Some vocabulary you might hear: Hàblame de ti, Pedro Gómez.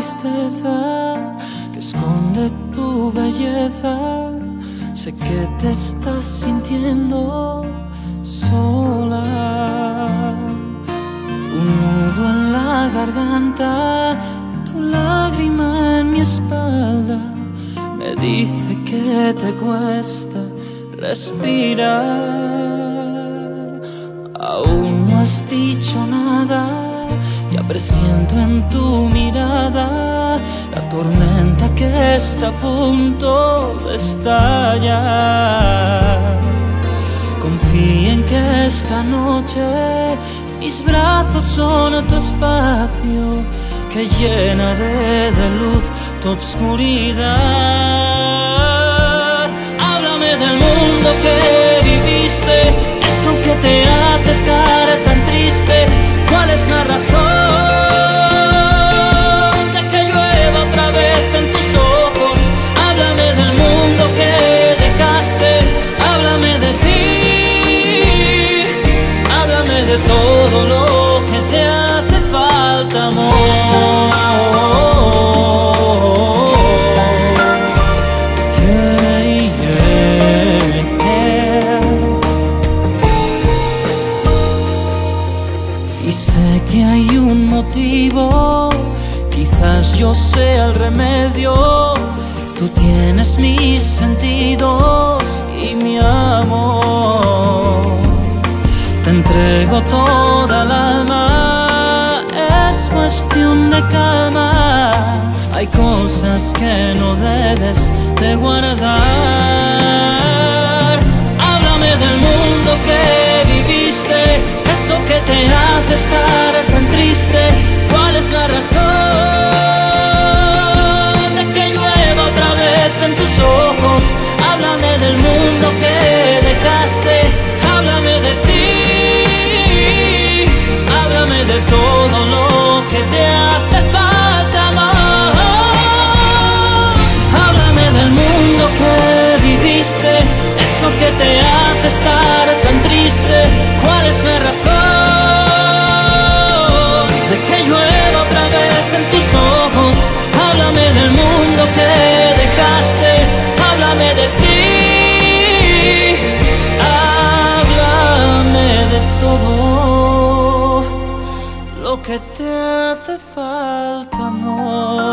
tristeza que esconde tu belleza. Sé que te estás sintiendo sola. Un nudo en la garganta, tu lágrima en mi espalda me dice que te cuesta respirar. Aún no has dicho nada, ya presiento en tu mirada la tormenta que está a punto de estallar. Confía en que esta noche mis brazos son tu espacio, que llenaré de luz tu obscuridad. Háblame del mundo que viviste, eso que te hace estar tan triste. ¿Cuál es la razón de que llueva otra vez en tus ojos? Háblame del mundo que dejaste, háblame de ti, háblame de todo lo que te hace falta, amor. Y sé que hay un motivo, quizás yo sea el remedio. Tú tienes mis sentidos y mi amor. Te entrego toda el alma, es cuestión de calma. Hay cosas que no debes de guardar. Háblame del mundo que viviste, que te hace estar tan triste. ¿Cuál es la razón de que llueva otra vez en tus ojos? Háblame del mundo que dejaste, háblame de ti, háblame de todo lo que te hace falta, amor. Háblame del mundo que viviste, eso que te hace estar tan triste. ¿Cuál es la razón de que llueva otra vez en tus ojos? Háblame del mundo que dejaste, háblame de ti, háblame de todo lo que te hace falta, amor.